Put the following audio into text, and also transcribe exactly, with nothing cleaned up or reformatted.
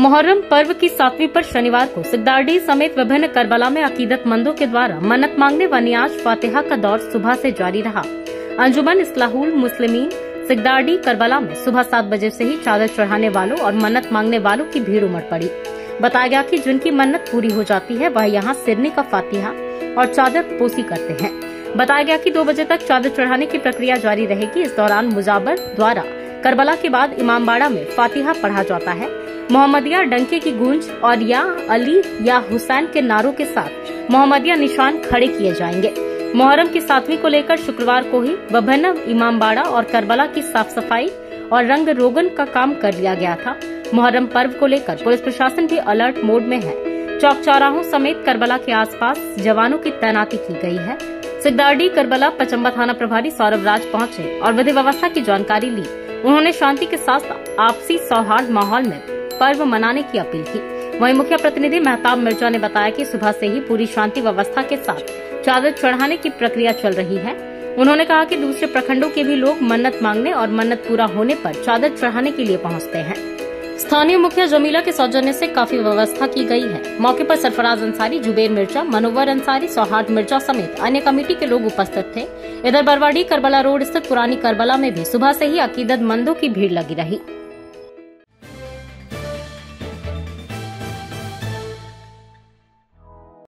मुहर्रम पर्व की सातवीं पर शनिवार को सिकदारडीह समेत विभिन्न कर्बला में अकीदतमंदों के द्वारा मन्नत मांगने व नियाज फातेहा का दौर सुबह से जारी रहा। अंजुमन इस्लाहुल मुस्लेमीन सिकदारडीह कर्बला में सुबह सात बजे से ही चादर चढ़ाने वालों और मन्नत मांगने वालों की भीड़ उमड़ पड़ी। बताया गया कि जिनकी मन्नत पूरी हो जाती है वह यहां सिरनी का फातिहा और चादरपोसी करते हैं। बताया गया कि दो बजे तक चादर चढ़ाने की प्रक्रिया जारी रहेगी। इस दौरान मुजाबर द्वारा कर्बला के बाद इमाम बाड़ा में फातिहा पढ़ा जाता है। मोहम्मदिया डंके की गूंज और या अली या हुसैन के नारों के साथ मोहम्मदिया निशान खड़े किए जाएंगे। मुहर्रम की सातवीं को लेकर शुक्रवार को ही विभिन्न इमाम बाड़ा और कर्बला की साफ सफाई और रंग रोगन का काम कर लिया गया था। मुहर्रम पर्व को लेकर पुलिस प्रशासन भी अलर्ट मोड में है। चौक चौराहों समेत कर्बला के आसपास जवानों की तैनाती की गई है। सिकदारडीह कर्बला पचम्बा थाना प्रभारी सौरभ राज पहुंचे और विधि व्यवस्था की जानकारी ली। उन्होंने शांति के साथ आपसी सौहार्द माहौल में पर्व मनाने की अपील की। वहीं मुख्य प्रतिनिधि मेहताब मिर्जा ने बताया कि सुबह से ही पूरी शांति व्यवस्था के साथ चादर चढ़ाने की प्रक्रिया चल रही है। उन्होंने कहा कि दूसरे प्रखंडों के भी लोग मन्नत मांगने और मन्नत पूरा होने पर चादर चढ़ाने के लिए पहुंचते हैं। स्थानीय मुखिया जमीला के सौजन्य से काफी व्यवस्था की गई है। मौके पर सरफराज अंसारी, जुबेर मिर्जा, मनोहर अंसारी, सौहार्द मिर्जा समेत अन्य कमेटी के लोग उपस्थित थे। इधर बरवाड़ी कर्बला रोड स्थित पुरानी कर्बला में भी सुबह से ही अकीदतमंदों की भीड़ लगी रही।